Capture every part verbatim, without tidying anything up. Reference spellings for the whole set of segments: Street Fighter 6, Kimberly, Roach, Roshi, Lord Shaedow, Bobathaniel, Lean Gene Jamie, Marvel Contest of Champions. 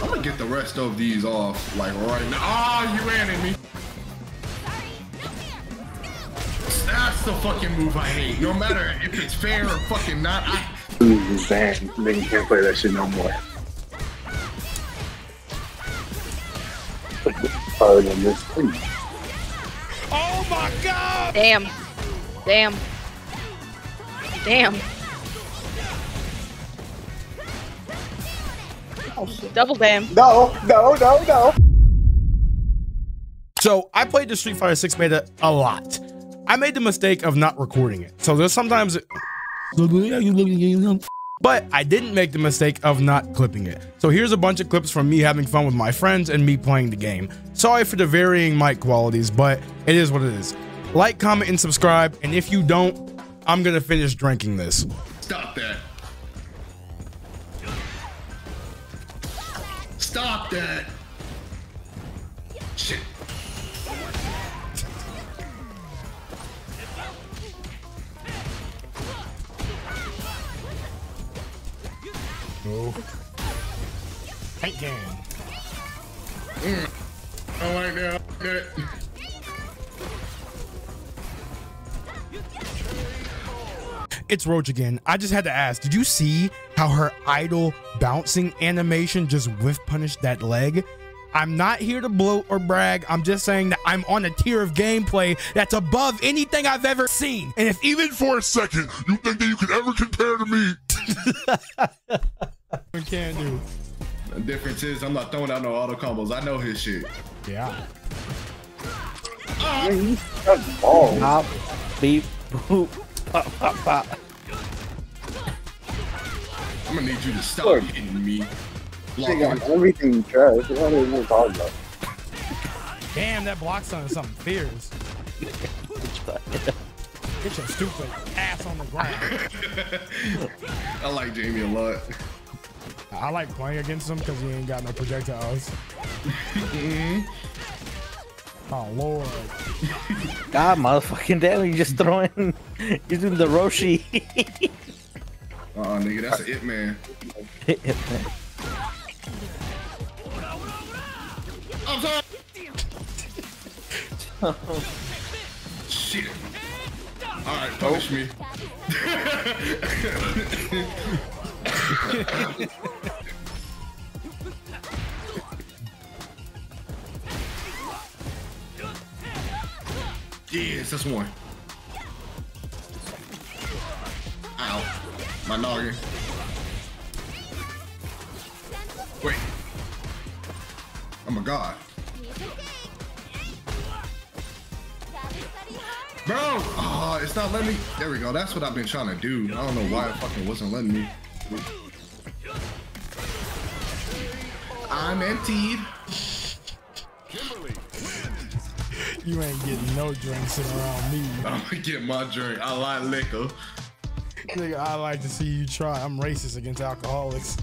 I'm gonna get the rest of these off like right now. Ah, oh, you ran at me. That's the fucking move I hate. No matter if it's fair or fucking not. I... Damn, nigga can't play that shit no more. Oh my god! Damn. Damn. Damn. Oh, double damn. No, no, no, no. So I played the Street Fighter six beta a lot. I made the mistake of not recording it. So there's sometimes it... But I didn't make the mistake of not clipping it. So here's a bunch of clips from me having fun with my friends and me playing the game. Sorry for the varying mic qualities, but it is what it is. Like, comment, and subscribe. And if you don't, I'm gonna finish drinking this. Stop that. Stop that. Shit. Tight game. Mm. I like that. I get it. It's Roach again. I just had to ask, did you see how her idle bouncing animation just whiff punished that leg? I'm not here to bloat or brag. I'm just saying that I'm on a tier of gameplay that's above anything I've ever seen. And if even for a second you think that you could ever compare to me. I can do. The difference is I'm not throwing out no auto combos. I know his shit. Yeah. Oh, you suck balls. Pop, beep, boop, pop, pop, pop. I'm gonna need you to stop Look. hitting me. She got everything trash. What are you talking about? Damn, that block stun is something fierce. Get your stupid ass on the ground. I like Jamie a lot. I like playing against him because he ain't got no projectiles. Oh lord! God, motherfucking damn! You just throwing, you're doing the Roshi. uh, uh, nigga, that's an it man. It, it man. I'm sorry. Oh. Shit! All right, punish oh. me. Yes, that's one. Ow. My noggin. Wait. Oh my god. Bro! Oh, it's not letting me. There we go. That's what I've been trying to do. I don't know why it fucking wasn't letting me. I'm emptied. Kimberly wins. You ain't getting no drinks around me. I'm gonna get my drink. I like liquor. Nigga, I like to see you try. I'm racist against alcoholics.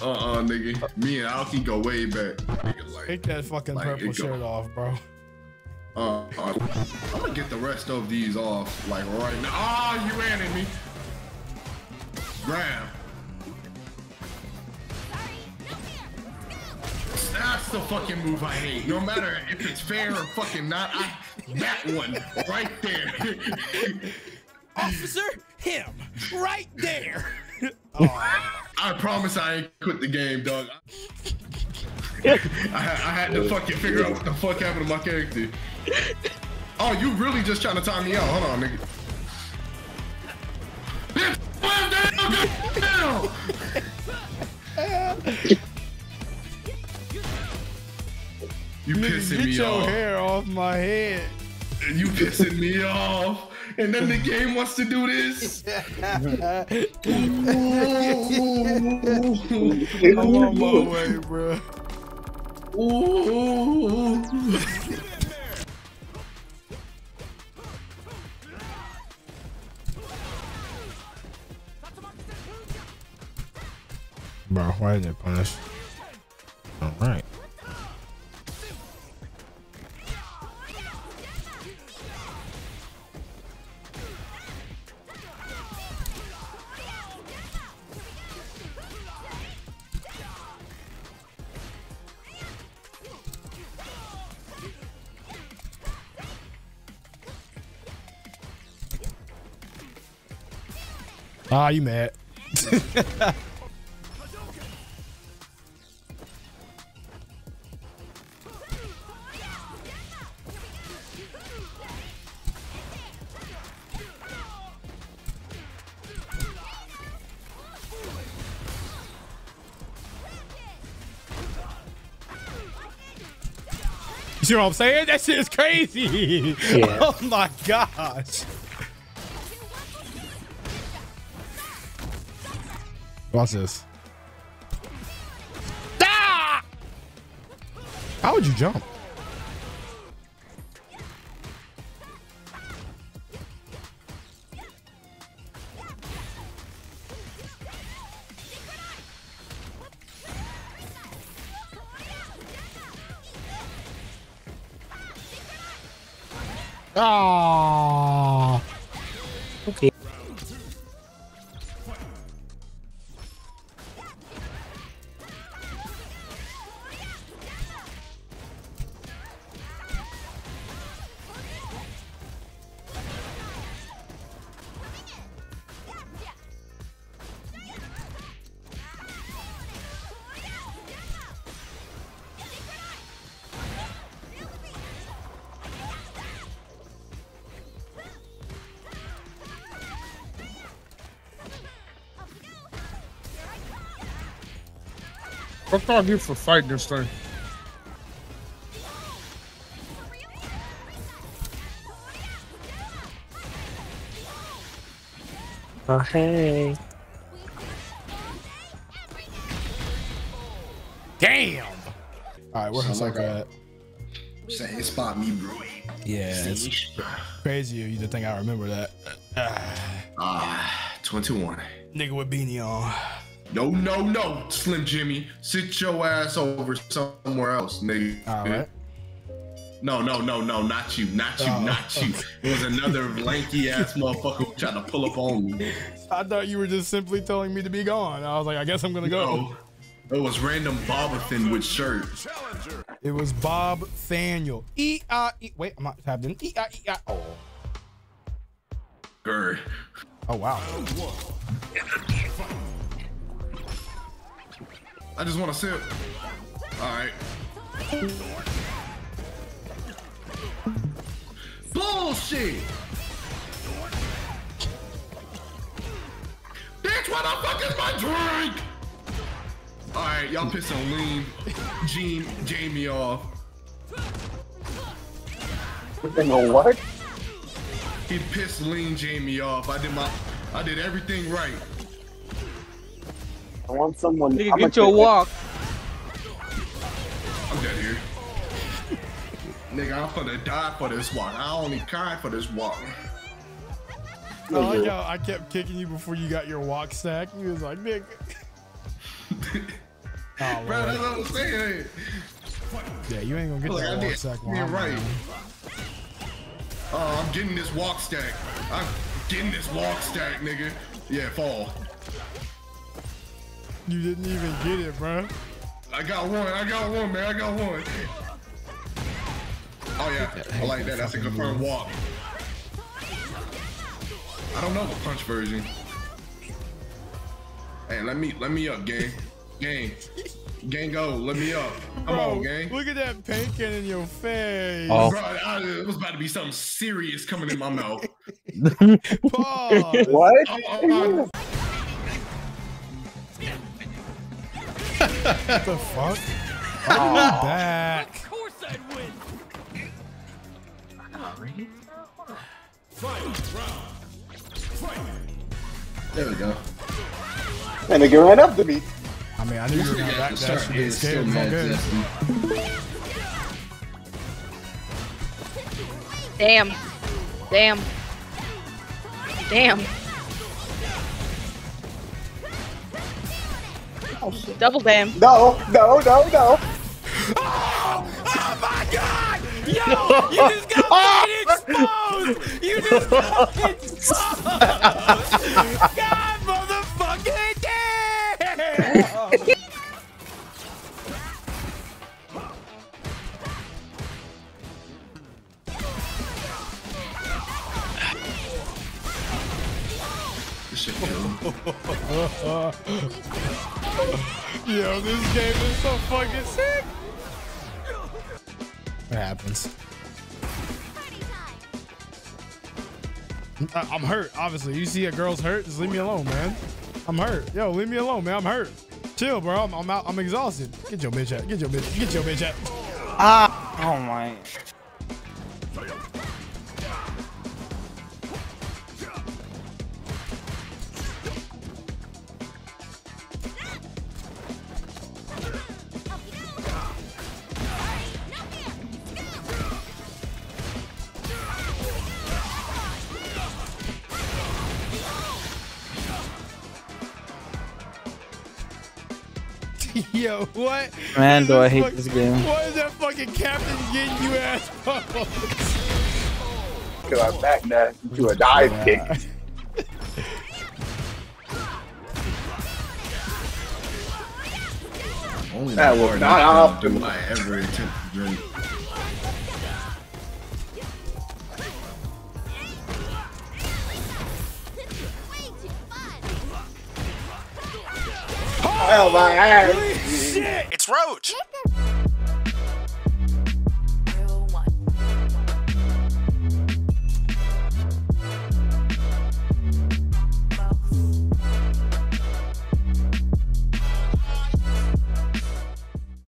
Uh uh, nigga. Me and Alki go way back. Nigga, like, take that fucking like purple shirt off, bro. Uh, uh, I'm gonna get the rest of these off like right now. Ah, oh, you ran at me. Grab. That's the fucking move I hate. No matter if it's fair or fucking not, I, that one right there. Officer, him right there. Oh. I promise I ain't quit the game, dog. I, I had to fucking figure out what the fuck happened to my character. Oh, you really just trying to time me out? Hold on, nigga. You pissing me off. Get your hair off my head. You pissing me off. And then the game wants to do this. I'm on my way, bro. Bro, why did it punish? All right. Ah, oh, you mad. You know what I'm saying? That shit is crazy. Yeah. Oh my gosh. Watch this. Ah! How would you jump? Oh. Okay. What can I do for fighting this thing? Oh, hey. Damn! Alright, where has I got? Same spot me, bro. Yeah, it's crazy you to think I remember that. Ah, uh, twenty-one. Nigga with beanie on. No, no, no, Slim Jimmy. Sit your ass over somewhere else, nigga. All right. No, no, no, no, not you, not you, oh, not you. Okay. It was another lanky ass motherfucker trying to pull up on me. I thought you were just simply telling me to be gone. I was like, I guess I'm gonna go. No, it was random Bobathaniel with shirt. It was Bobathaniel. E I E. Wait, I'm not tapped in. E I E I. Oh. Grr. Oh wow. I just want to sip. All right. Bullshit. Bitch, what the fuck is my drink? All right, y'all pissing Lean Gene Jamie off. What the hell, what? He pissed Lean Jamie off. I did my, I did everything right. I want someone. Nigga, I'm get your walk. I'm dead here. Nigga, I'm gonna die for this walk. I only kind for this walk. No, I, like I kept kicking you before you got your walk sack. You was like, nigga. Oh, bro, that's what I'm saying. Yeah, you ain't gonna get that like, walk sack. You're right. Oh, uh, I'm getting this walk stack. I'm getting this walk stack, nigga. Yeah, fall. You didn't even get it, bro. I got one. I got one, man. I got one. Oh, yeah. I like that. That's a confirmed walk. I don't know the punch version. Hey, let me let me up, gang. Gang. Gang, go. Let me up. Come bro, on, gang. Look at that paint can in your face. Oh. Bro, I, it was about to be something serious coming in my mouth. Pause. What? Oh, oh, oh. What the fuck? Oh, oh. Back. Of course I'd win. There we go. And they go right up to me. I mean, I knew you were going back to that. It's still mad. Damn. Damn. Damn. Double damn. No, no, no, no. Oh, oh my god! Yo, you just got fucking exposed! You just got exposed! God motherfucking damn! Oh. This shit killed him. Yo, this game is so fucking sick. What happens? I'm hurt, obviously. You see a girl's hurt, just leave me alone, man. I'm hurt. Yo, leave me alone, man. I'm hurt. Chill, bro. I'm, I'm out. I'm exhausted. Get your bitch out. Get your bitch. Get your bitch out. Ah. Oh my. Yo, what? Man, do I hate fucking, this game. Why is that fucking captain getting you ass pumped? Cause I'm back now to a dive yeah. kick. Only that was not optimal. I ever attempt to drink. Oh my God. Holy shit! It's Roach!